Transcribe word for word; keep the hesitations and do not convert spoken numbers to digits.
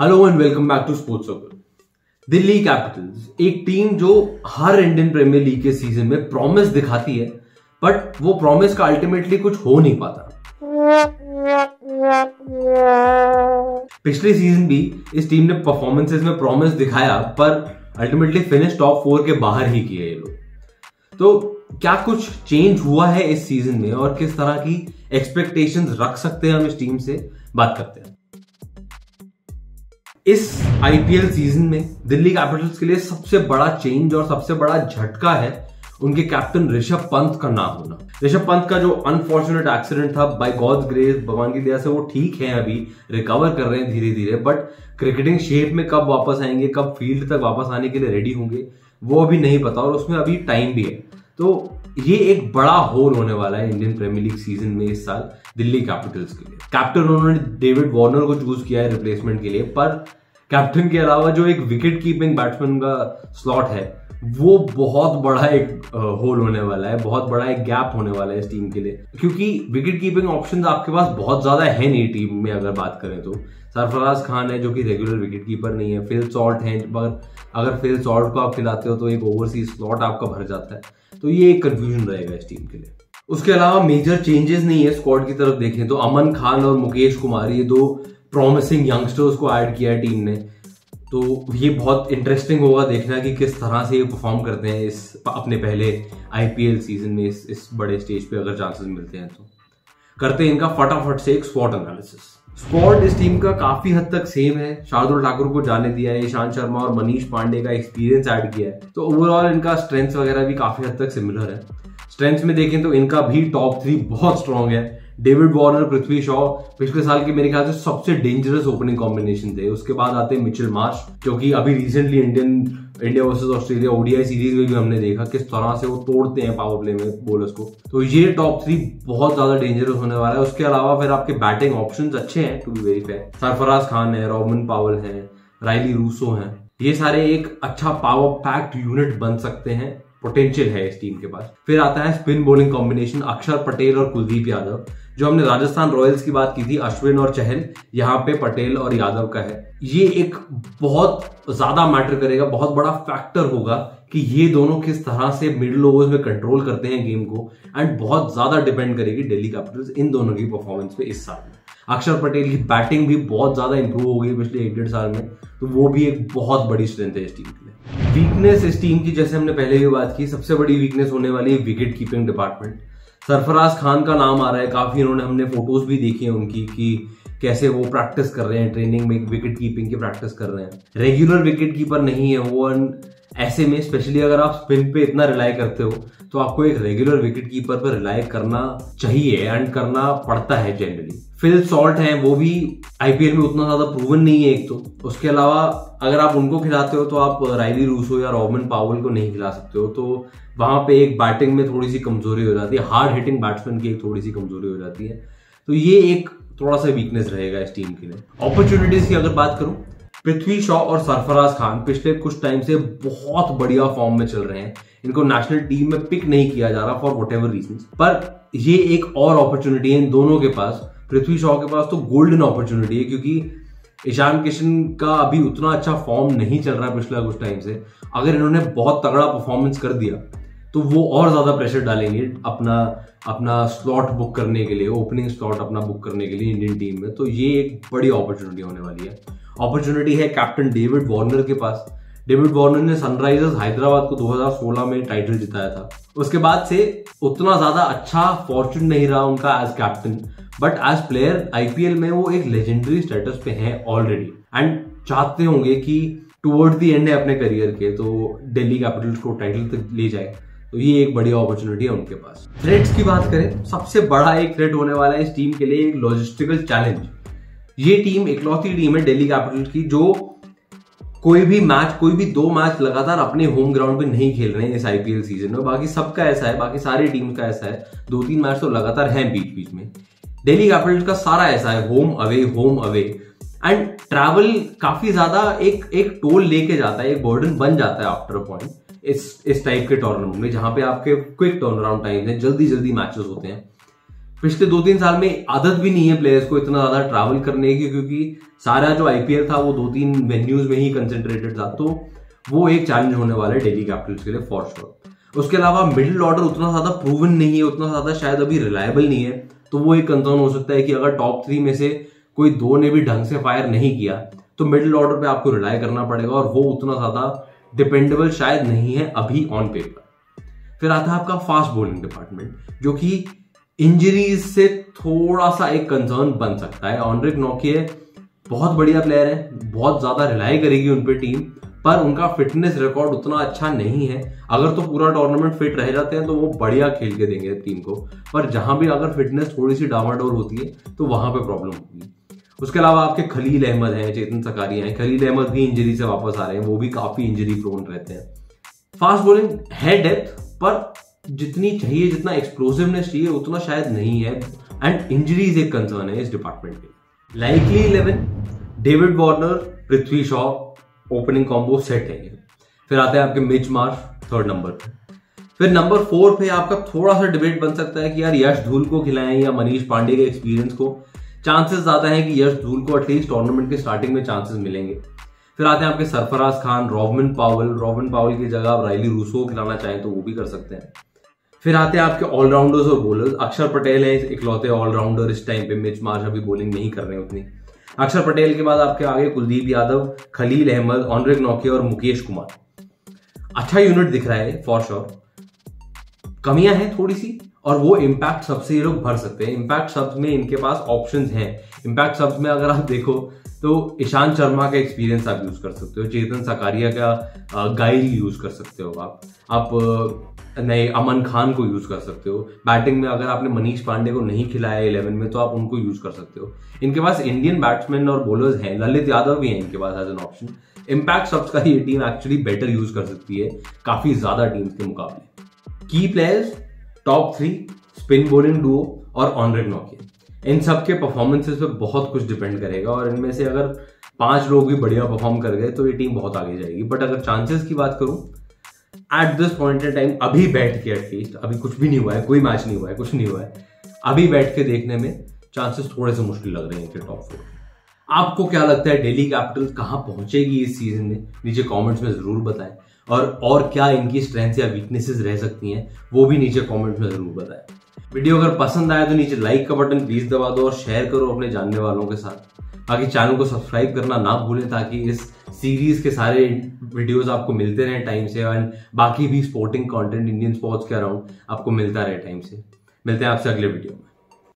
Hello and welcome back to sport circle. Delhi Capitals एक team जो हर इंडियन प्रीमियर लीग के सीजन में प्रॉमिस दिखाती है, बट वो प्रॉमिस का अल्टीमेटली कुछ हो नहीं पाता। पिछले सीजन भी इस टीम ने परफॉर्मेंसेस में प्रॉमिस दिखाया, पर अल्टीमेटली फिनिश टॉप फोर के बाहर ही किए ये लोग। तो क्या कुछ चेंज हुआ है इस सीजन में और किस तरह की एक्सपेक्टेशंस रख सकते हैं हम इस टीम से, बात करते हैं। इस आईपीएल सीजन में दिल्ली कैपिटल्स के लिए सबसे बड़ा चेंज और सबसे बड़ा झटका है उनके कैप्टन ऋषभ पंत का ना होना। ऋषभ पंत का जो अनफॉर्चुनेट एक्सीडेंट था, बाय गॉड्स ग्रेस, भगवान की दया से वो ठीक है, अभी रिकवर कर रहे हैं धीरे धीरे, बट क्रिकेटिंग शेप में कब वापस आएंगे, कब फील्ड तक वापस आने के लिए रेडी होंगे वो अभी नहीं पता, और उसमें अभी टाइम भी है। तो ये एक बड़ा होल होने वाला है इंडियन प्रीमियर लीग सीजन में इस साल दिल्ली कैपिटल्स के लिए। कैप्टन उन्होंने डेविड वार्नर को चूज किया है रिप्लेसमेंट के लिए, पर कैप्टन के अलावा जो एक विकेट कीपिंग बैट्समैन का स्लॉट है वो बहुत बड़ा एक होल होने वाला है, बहुत बड़ा एक गैप होने वाला है इस टीम के लिए, क्योंकि विकेट कीपिंग ऑप्शन आपके पास बहुत ज्यादा है नहीं टीम में। अगर बात करें तो सरफराज खान है जो कि रेगुलर विकेट कीपर नहीं है, फिल सॉल्ट है, पर अगर फिल सॉल्ट को आप खिलाते हो तो एक ओवरसीज स्लॉट आपका भर जाता है, तो ये एक कंफ्यूजन रहेगा इस टीम के लिए। उसके अलावा मेजर चेंजेस नहीं है स्क्वाड की तरफ देखें तो। अमन खान और मुकेश कुमार, ये दो प्रॉमिसिंग यंगस्टर्स को ऐड किया है टीम ने, तो ये बहुत इंटरेस्टिंग होगा देखना कि किस तरह से ये परफॉर्म करते हैं इस अपने पहले आईपीएल सीजन में। इस, इस बड़े स्टेज पे अगर चांसेस मिलते हैं तो करते हैं इनका फटाफट से एक स्क्वाड एनालिसिस। स्क्वाड इस टीम का काफी हद तक सेम है, शार्दुल ठाकुर को जाने दिया है, ईशांत शर्मा और मनीष पांडे का एक्सपीरियंस ऐड किया है, तो ओवरऑल इनका स्ट्रेंथ्स वगैरह भी काफी हद तक सिमिलर है। स्ट्रेंथ्स में देखें तो इनका भी टॉप थ्री बहुत स्ट्रांग है। डेविड वार्नर, पृथ्वी शॉ पिछले साल के मेरे ख्याल से सबसे डेंजरस ओपनिंग कॉम्बिनेशन थे। उसके बाद आते हैं मिचेल मार्श, जो कि अभी recently Indian India versus Australia ODI series में भी हमने देखा किस तरह से वो तोड़ते हैं पावर प्ले में बोलर्स को। तो ये टॉप थ्री बहुत ज्यादा डेंजरस होने वाला है। उसके अलावा फिर आपके बैटिंग ऑप्शंस अच्छे हैं to be very fair. Sarfaraz Khan है, रॉबिन पावल है, रायली रूसो है, ये सारे एक अच्छा पावर पैक्ड यूनिट बन सकते हैं, पोटेंशियल है इस टीम के पास। फिर आता है स्पिन बॉलिंग कॉम्बिनेशन अक्षर पटेल और कुलदीप यादव। जो हमने राजस्थान रॉयल्स की बात की थी, अश्विन और चहल, यहाँ पे पटेल और यादव का है। ये एक बहुत ज्यादा मैटर करेगा, बहुत बड़ा फैक्टर होगा कि ये दोनों किस तरह से मिडिल ओवर्स में कंट्रोल करते हैं गेम को, एंड बहुत ज्यादा डिपेंड करेगी दिल्ली कैपिटल्स इन दोनों की परफॉर्मेंस पे इस साल में। अक्षर पटेल की बैटिंग भी बहुत ज्यादा इंप्रूव हो गई पिछले एक डेढ़ साल में, तो वो भी एक बहुत बड़ी स्ट्रेंथ है इस टीम के लिए। वीकनेस इस टीम की, जैसे हमने पहले भी बात की, सबसे बड़ी वीकनेस होने वाली है wicket keeping department. Sarfaraz Khan का नाम आ रहा है काफी, उन्होंने हमने फोटोज भी देखी है उनकी कि कैसे वो प्रैक्टिस कर रहे हैं, ट्रेनिंग में विकेट कीपिंग की प्रैक्टिस कर रहे हैं। रेगुलर विकेट कीपर नहीं है वो, ऐसे में स्पेशली अगर आप स्पिन पे इतना रिलाई करते हो तो आपको एक रेगुलर विकेट कीपर पर रिलाई करना चाहिए एंड करना पड़ता है जनरली। फिल सॉल्ट है, वो भी आईपीएल में उतना ज्यादा प्रूवन नहीं है एक तो। उसके अलावा अगर आप उनको खिलाते हो तो आप रायली रूसो या रॉबिन पावल को नहीं खिला सकते हो, तो वहां पे एक बैटिंग में थोड़ी सी कमजोरी हो जाती है, हार्ड हिटिंग बैट्समैन की एक थोड़ी सी कमजोरी हो जाती है। तो ये एक थोड़ा सा वीकनेस रहेगा इस टीम के लिए। अपॉर्चुनिटीज की अगर बात करूं, पृथ्वी शॉ और सरफराज खान पिछले कुछ टाइम से बहुत बढ़िया फॉर्म में चल रहे हैं। इनको नेशनल टीम में पिक नहीं किया जा रहा फॉर वट एवर रीजन, पर ये एक और अपॉर्चुनिटी है इन दोनों के पास। पृथ्वी शॉ के पास तो गोल्डन अपॉर्चुनिटी है, क्योंकि ईशान किशन का अभी उतना अच्छा फॉर्म नहीं चल रहा है पिछला कुछ टाइम से। अगर इन्होंने बहुत तगड़ा परफॉर्मेंस कर दिया तो वो और ज्यादा प्रेशर डालेंगे अपना अपना स्लॉट बुक करने के लिए, ओपनिंग स्लॉट अपना बुक करने के लिए इंडियन टीम में। तो ये एक बड़ी अपॉर्चुनिटी होने वाली है। अपॉर्चुनिटी है कैप्टन डेविड वार्नर के पास। डेविड वार्नर ने सनराइजर्स हैदराबाद को दो हज़ार सोलह में टाइटल जिताया था, उसके बाद से उतना ज्यादा अच्छा फॉर्चून नहीं रहा उनका as captain, but as player IPL में वो एक लेजेंडरी स्टेटस पे है ऑलरेडी, एंड चाहते होंगे कि टुवर्ड द एंड है अपने करियर के तो दिल्ली कैपिटल्स को टाइटल तक ले जाए। तो ये एक बढ़िया अपॉर्चुनिटी है उनके पास। थ्रेट्स की बात करें, सबसे बड़ा एक थ्रेट होने वाला है इस टीम के लिए एक लॉजिस्टिकल चैलेंज। ये टीम इकलौती टीम है दिल्ली कैपिटल्स की जो कोई भी मैच, कोई भी दो मैच लगातार अपने होम ग्राउंड पे नहीं खेल रहे हैं इस आईपीएल सीजन में। बाकी सबका ऐसा है, बाकी सारी टीम का ऐसा है, दो तीन मैच तो लगातार है बीच बीच में। दिल्ली कैपिटल्स का सारा ऐसा है, home away home away, and travel काफी ज्यादा एक एक टोल लेके जाता है, एक बर्डन बन जाता है आफ्टर अ पॉइंट इस इस टाइप के टूर्नामेंट में, जहां पे आपके क्विक टर्न अराउंड टाइम है, जल्दी जल्दी मैचेस होते हैं। पिछले दो तीन साल में आदत भी नहीं है प्लेयर्स को इतना ज्यादा ट्रैवल करने की, क्योंकि सारा जो आईपीएल था वो दो तीन वेन्यूज में ही कंसंट्रेटेड था, तो वो एक चैलेंज होने वाला है डेली कैपिटल्स के लिए फॉर श्योर। उसके अलावा मिडिल ऑर्डर उतना ज्यादा प्रूवन नहीं है, उतना ज्यादा शायद अभी रिलायबल नहीं है, तो वो एक कंसर्न हो सकता है कि अगर टॉप थ्री में से कोई दो ने भी ढंग से फायर नहीं किया तो मिडिल ऑर्डर पे आपको रिलाय करना पड़ेगा, और वो उतना ज्यादा डिपेंडेबल शायद नहीं है अभी ऑन पेपर। फिर आता है आपका फास्ट बॉलिंग डिपार्टमेंट, जो कि इंजरीज से थोड़ा सा एक कंसर्न बन सकता है। एनरिक नॉर्जे बहुत बढ़िया प्लेयर है, बहुत ज्यादा रिलाई करेगी उन पे टीम, पर उनका फिटनेस रिकॉर्ड उतना अच्छा नहीं है। अगर तो पूरा टूर्नामेंट फिट रह जाते हैं तो वो बढ़िया खेल के देंगे टीम को, पर जहां भी अगर फिटनेस थोड़ी सी डामाडोल होती है तो वहां पे प्रॉब्लम होगी। उसके अलावा आपके खलील अहमद हैं, चेतन सकारिया हैं। खलील अहमद भी इंजरी से वापस आ रहे हैं, वो भी काफी इंजरी प्रोन रहते हैं। फास्ट बॉलिंग है डेप्थ, पर जितनी चाहिए, जितना एक्सप्लोसिवनेस चाहिए उतना शायद नहीं है, एंड इंजरीज एक कंसर्न है इस डिपार्टमेंट के। Likely eleven David Warner, Prithvi Shaw opening combo set है। फिर आते हैं आपके मिच मार्श थर्ड नंबर पे। फिर नंबर फोर पे आपका थोड़ा सा डिबेट बन सकता है कि यार यश धूल को खिलाएं या मनीष पांडे के एक्सपीरियंस को। चांसेस ज्यादा है कि यश धूल को एटलीस्ट टूर्नामेंट के स्टार्टिंग में चांसेस मिलेंगे। फिर आते हैं आपके Sarfaraz Khan, Robin Powell. Robin Powell की जगह आप रायली रूसो को खिलाना चाहें तो वो भी कर सकते हैं। फिर आते हैं आपके ऑलराउंडर्स और बॉलर्स। अक्षर पटेल है इकलौते ऑलराउंडर इस टाइम पे, मिच मार्श अभी बॉलिंग नहीं कर रहे हैं उतनी। अक्षर पटेल के बाद आपके आगे कुलदीप यादव, खलील अहमद, एनरिक नॉर्जे और मुकेश कुमार। अच्छा यूनिट दिख रहा है फॉर श्योर, कमियां हैं थोड़ी सी, और वो इम्पैक्ट सबसे ये लोग भर सकते हैं। इम्पैक्ट सब्स में इनके पास ऑप्शंस हैं। इम्पैक्ट सब्स में अगर आप देखो तो ईशान शर्मा का एक्सपीरियंस आप यूज कर सकते हो, चेतन सकारिया का गाइल यूज कर सकते हो, आप आप नए अमन खान को यूज कर सकते हो। बैटिंग में अगर आपने मनीष पांडे को नहीं खिलाया इलेवन में तो आप उनको यूज कर सकते हो। इनके पास इंडियन बैट्समैन और बॉलर्स हैं, ललित यादव भी हैं इनके पास as an option. Impact subs का ये टीम एक्चुअली बेटर यूज कर सकती है काफी ज्यादा टीम्स के मुकाबले। की players top three, spin bowling duo और एनरिक नॉर्जे, इन सब के परफॉर्मेंसेस पे बहुत कुछ डिपेंड करेगा, और इनमें से अगर पांच लोग भी बढ़िया परफॉर्म कर गए तो ये टीम बहुत आगे जाएगी। बट अगर चांसेस की बात करूं at this point in time, अभी बैठ के एटलीस्ट, अभी कुछ भी नहीं हुआ है, कोई मैच नहीं हुआ है, कुछ नहीं हुआ है, अभी बैठ के देखने में चांसेस थोड़े से मुश्किल लग रहे हैं इनके टॉप फोर। आपको क्या लगता है डेली कैपिटल्स कहाँ पहुंचेगी इस सीजन में? नीचे कॉमेंट्स में जरूर बताएं, और और क्या इनकी स्ट्रेंथ्स या वीकनेसेस रह सकती हैं वो भी नीचे कमेंट में जरूर बताएं। वीडियो अगर पसंद आए तो नीचे लाइक का बटन प्लीज दबा दो और शेयर करो अपने जानने वालों के साथ। बाकी चैनल को सब्सक्राइब करना ना भूलें ताकि इस सीरीज के सारे वीडियोस आपको मिलते रहें टाइम से, एंड बाकी भी स्पोर्टिंग कॉन्टेंट इंडियन स्पोर्ट्स के अराउंड आपको मिलता रहे टाइम से। मिलते हैं आपसे अगले वीडियो में।